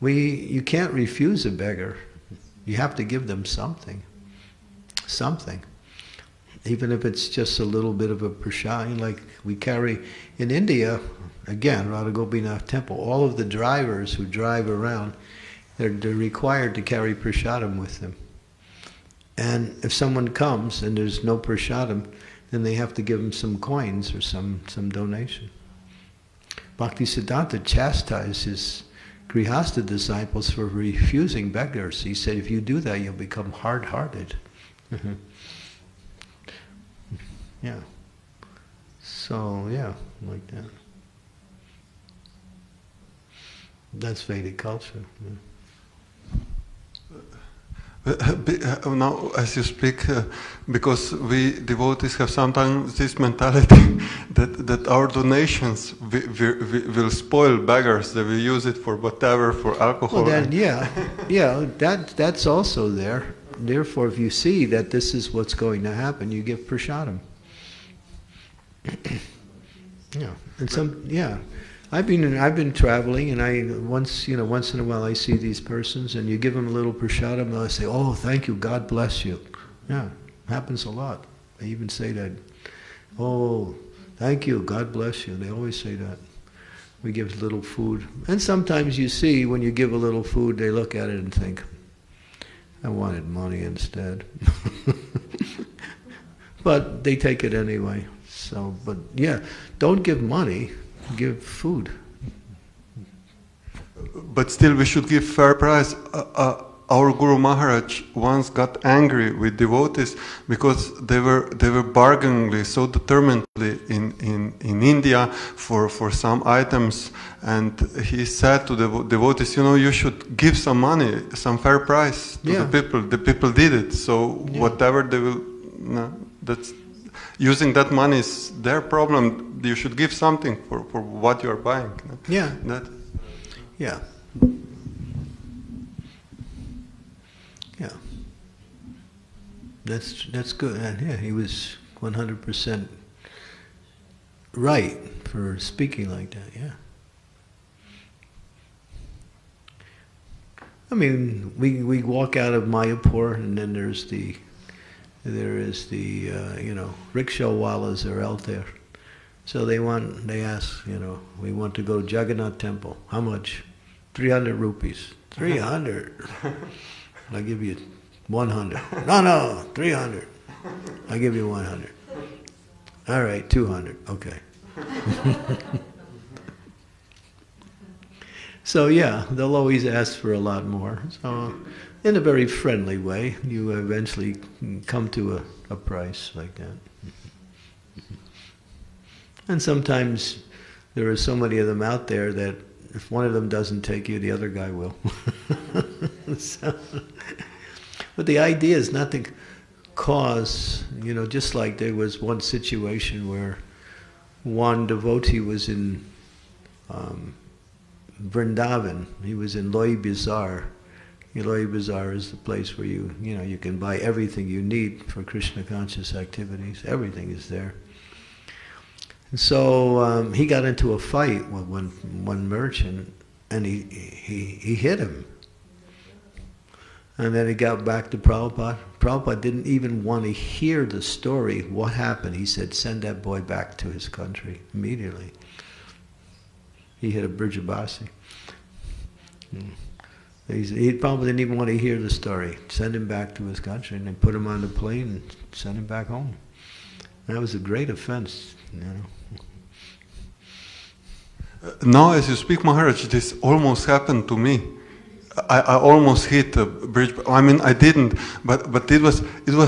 You can't refuse a beggar. You have to give them something, something. Even if it's just a little bit of a prashad, like we carry in India, again, Radha Gopinath Temple, all of the drivers who drive around, they're required to carry prashadam with them. And if someone comes and there's no prashadam, then they have to give them some coins or some donation. Bhakti Siddhanta chastised his grihastha disciples for refusing beggars. He said, if you do that, you'll become hard-hearted. Mm-hmm. Yeah. So, yeah, like that. That's Vedic culture. Yeah. Now, as you speak, because we devotees have sometimes this mentality that our donations will spoil beggars, that we use it for whatever, for alcohol. Well, then, yeah, yeah, that's also there. Therefore, if you see that this is what's going to happen, you give prashadam. Yeah, and some, yeah. I've been traveling, and once in a while I see these persons, and you give them a little prashadam, and I say, oh, thank you, God bless you. Yeah, happens a lot. They even say that. Oh, thank you, God bless you. They always say that. We give little food. And sometimes you see, when you give a little food, they look at it and think, I wanted money instead. But they take it anyway. So, but yeah, don't give money. Give food. But still we should give fair price. Our Guru Maharaj once got angry with devotees because they were bargaining so determinedly in India for some items, and he said to the devotees, you know, you should give some money, some fair price to the people. The people did it, so whatever they will, no, that's using that money is their problem. You should give something for what you are buying. Yeah. Yeah. Yeah. That's good. And yeah, he was 100% right for speaking like that. Yeah. I mean, we walk out of Mayapur, and then there is the you know, rickshaw wallas are out there. So they ask, you know, we want to go to Jagannath Temple. How much? 300 rupees. 300? I'll give you 100. No, 300. I'll give you 100. All right, 200. Okay. So yeah, they'll always ask for a lot more. So in a very friendly way, you eventually come to a price like that. And sometimes there are so many of them out there that if one of them doesn't take you, the other guy will. So, but the idea is not to cause, you know, just like there was one situation where one devotee was in Vrindavan. He was in Loi Bazaar. Loi Bazaar is the place where you can buy everything you need for Krishna conscious activities. Everything is there. And so he got into a fight with one merchant, and he hit him. And then he got back to Prabhupada. Prabhupada didn't even want to hear the story, what happened. He said, send that boy back to his country immediately. He hit a Brijabasi. He probably didn't even want to hear the story. Send him back to his country, and they put him on the plane and sent him back home. That was a great offense, you know. Now, as you speak, Maharaj, this almost happened to me. I almost hit a bridge. I mean, I didn't, but it was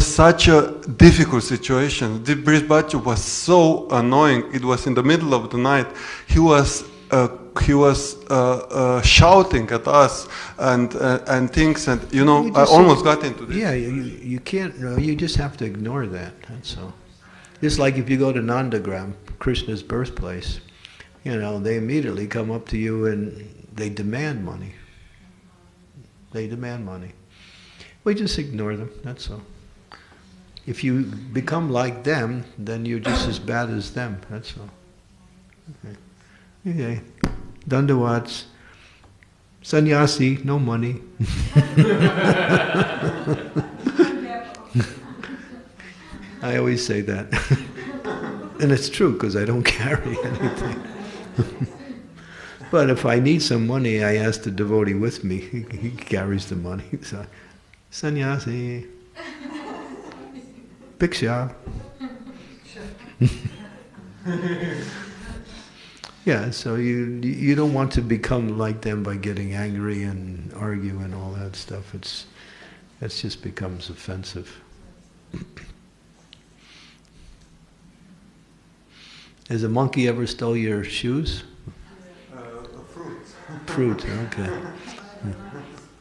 such a difficult situation. The bridge bachu was so annoying. It was in the middle of the night. He was shouting at us and things, and you know, I almost got into this. Yeah, you can't. You just have to ignore that. That's all. Just like if you go to Nandagram, Krishna's birthplace, you know, they immediately come up to you and they demand money. They demand money. We just ignore them, that's all. If you become like them, then you're just as bad as them, that's all. Okay. Dandawats, sannyasi, no money. I always say that. And it's true, because I don't carry anything. But if I need some money, I ask the devotee with me. He carries the money. So, sannyasi, bhiksha. Yeah, so you don't want to become like them by getting angry and argue and all that stuff. It just becomes offensive. Has a monkey ever stole your shoes? Fruit, okay.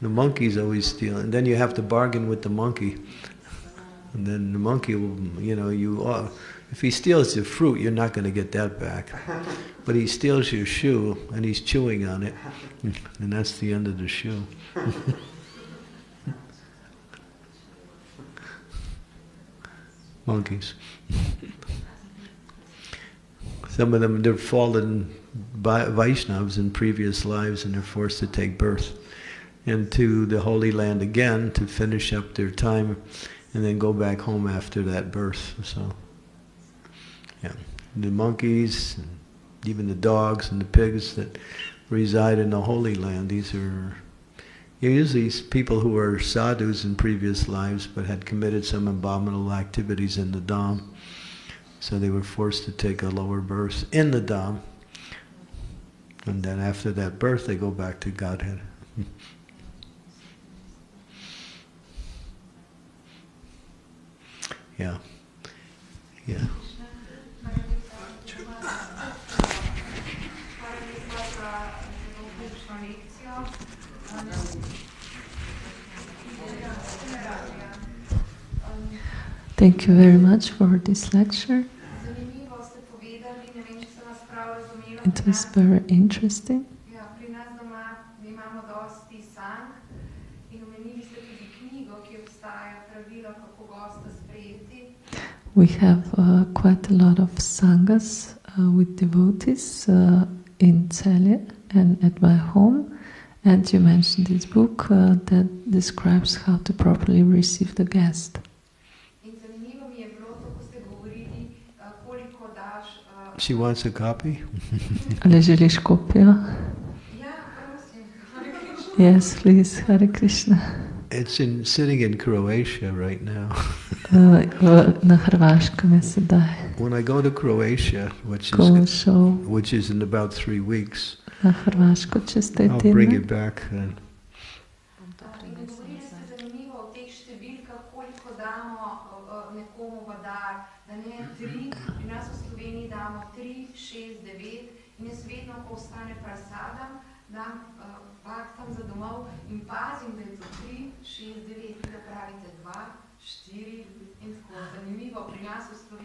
The monkey's always stealing. And then you have to bargain with the monkey. And then the monkey will, you know, if he steals your fruit, you're not going to get that back. But he steals your shoe, and he's chewing on it. And that's the end of the shoe. Monkeys. Some of them, they're fallen Vaishnavas in previous lives, and they're forced to take birth into the Holy Land again to finish up their time and then go back home after that birth. So, yeah, the monkeys, and even the dogs and the pigs that reside in the Holy Land, these are usually people who are sadhus in previous lives but had committed some abominable activities in the Dham. So they were forced to take a lower birth in the Dham. And then after that birth, they go back to Godhead. Yeah. Yeah. Thank you very much for this lecture. It was very interesting. We have quite a lot of sanghas with devotees in Celje and at my home. And you mentioned this book that describes how to properly receive the guest. She wants a copy? Yes, please, Hare Krishna. It's sitting in Croatia right now. When I go to Croatia, which is in about 3 weeks, I'll bring it back then.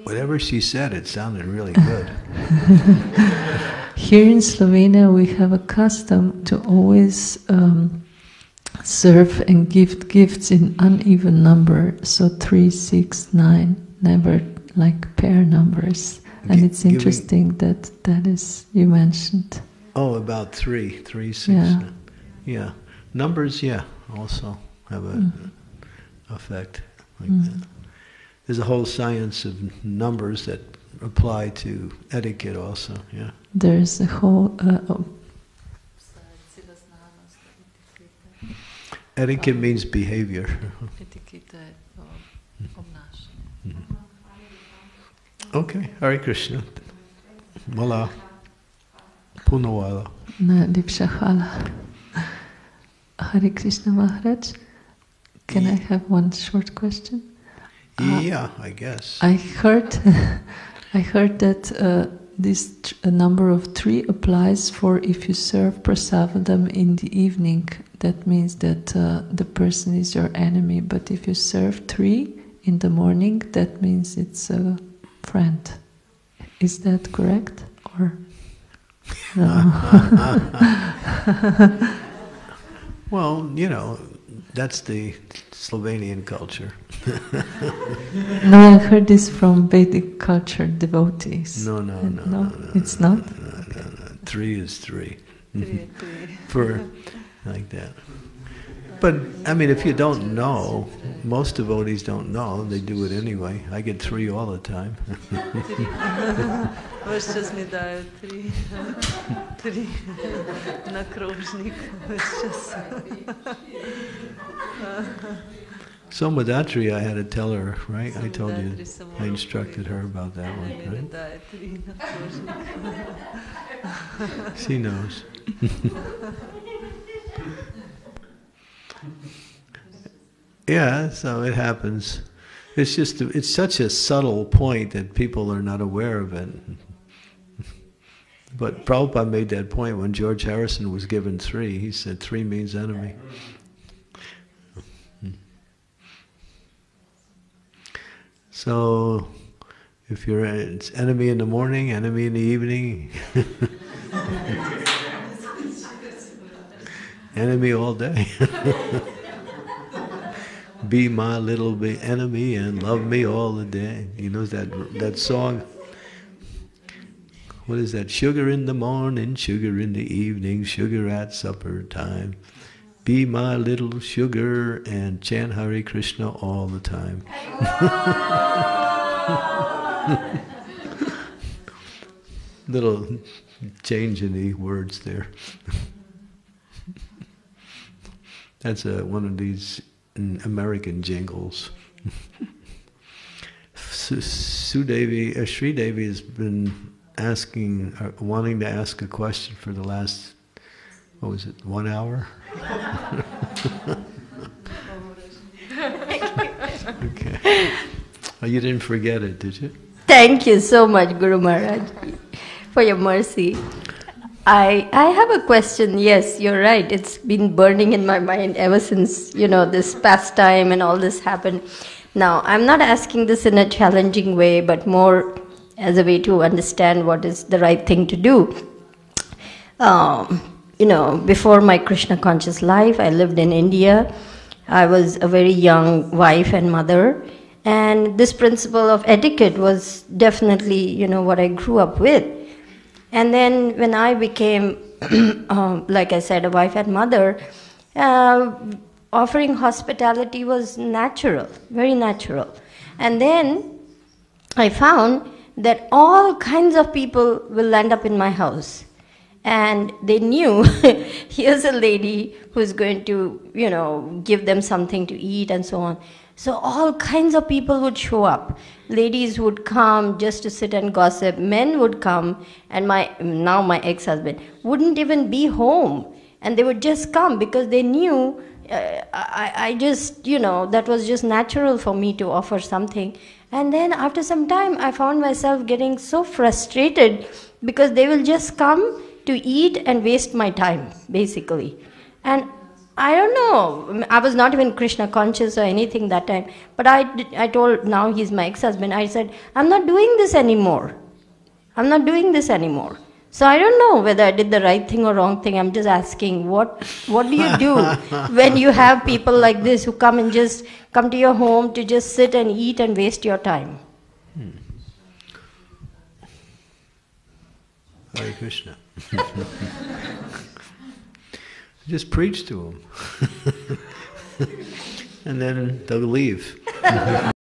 Whatever she said, it sounded really good. Here in Slovenia, we have a custom to always serve and give gifts in uneven number. So 3, 6, 9, never like pair numbers. And it's interesting that is, you mentioned. Oh, about 3, 6. Yeah. 9. Yeah. Numbers, yeah, also have an effect like that. There's a whole science of numbers that apply to etiquette also, yeah. There's a whole... Etiquette means behavior. Okay, Hare Krishna. Mala. Punovala. Najlepša hvala. Hare Krishna Maharaj. Can I have one short question? Yeah, I guess. I heard that this number of 3 applies for if you serve prasadam in the evening. That means that the person is your enemy. But if you serve 3 in the morning, that means it's a friend. Is that correct? Or no? Well, you know, that's the Slovenian culture. No, I heard this from Vedic culture devotees. No. It's not? No. 3 is 3. 3 for like that. But, I mean, if you don't know, most devotees don't know, they do it anyway. I get 3 all the time. 3. Na krožnik. So Madhatri, I had to tell her, right? I told you, I instructed her about that one, right? She knows. Yeah, so it happens. It's just, it's such a subtle point that people are not aware of it. But Prabhupada made that point when George Harrison was given 3. He said 3 means enemy. So, if you're it's enemy in the morning, enemy in the evening, enemy all day. Be my little enemy and love me all the day. You know that song? What is that? Sugar in the morning, sugar in the evening, sugar at supper time. Be my little sugar and chant Hare Krishna all the time. Little change in the words there. That's one of these American jingles. Sridevi has been asking, wanting to ask a question for the last, what was it, 1 hour? Okay. Oh, you didn't forget it, did you? Thank you so much, Guru Maharaj, for your mercy. I have a question. Yes, you're right. It's been burning in my mind ever since, you know, this past time and all this happened. Now, I'm not asking this in a challenging way, but more as a way to understand what is the right thing to do. You know, before my Krishna conscious life, I lived in India. I was a very young wife and mother. And this principle of etiquette was definitely, you know, what I grew up with. And then when I became, like I said, a wife and mother, offering hospitality was natural, very natural. And then I found that all kinds of people will end up in my house. And they knew, here's a lady who's going to, you know, give them something to eat and so on. So all kinds of people would show up. Ladies would come just to sit and gossip. Men would come, and now my ex-husband wouldn't even be home. And they would just come because they knew I just, you know, that was just natural for me to offer something. And then after some time, I found myself getting so frustrated because they will just come to eat and waste my time, basically. And I don't know. I was not even Krishna conscious or anything that time. But I told, now he's my ex-husband, I said, I'm not doing this anymore. I'm not doing this anymore. So I don't know whether I did the right thing or wrong thing. I'm just asking, what do you do when you have people like this who come and just come to your home to just sit and eat and waste your time? Hmm. Hare Krishna. Just preach to them. And then they'll leave.